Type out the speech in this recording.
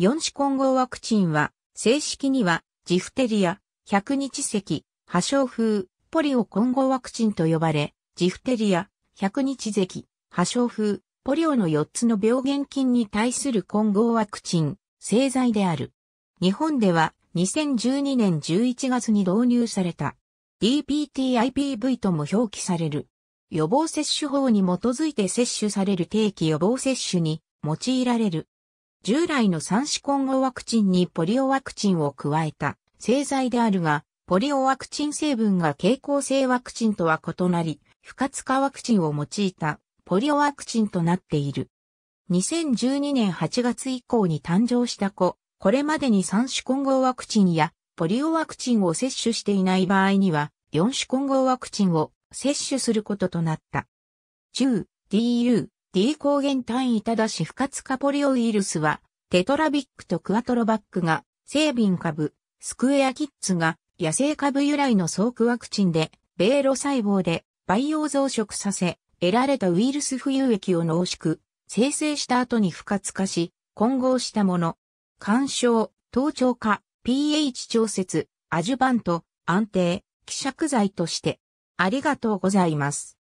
4種混合ワクチンは、正式には、ジフテリア、百日咳、破傷風、ポリオ混合ワクチンと呼ばれ、ジフテリア、百日咳、破傷風、ポリオの4つの病原菌に対する混合ワクチン、製剤である。日本では、2012年11月に導入された。DPT-IPV とも表記される。予防接種法に基づいて接種される定期予防接種に用いられる。従来の3種混合ワクチンにポリオワクチンを加えた製剤であるが、ポリオワクチン成分が経口性ワクチンとは異なり、不活化ワクチンを用いたポリオワクチンとなっている。2012年8月以降に誕生した子、これまでに3種混合ワクチンやポリオワクチンを接種していない場合には、4種混合ワクチンを接種することとなった。中、DU、D 抗原単位ただし不活化ポリオウイルスは、テトラビックとクアトロバックが、生敏株、スクエアキッズが、野生株由来の創薬ワクチンで、米ロ細胞で培養増殖させ、得られたウイルス浮遊液を濃縮、生成した後に不活化し、混合したもの。干渉、頭頂化。pH 調節、アジュバント、安定、希釈剤として。ありがとうございます。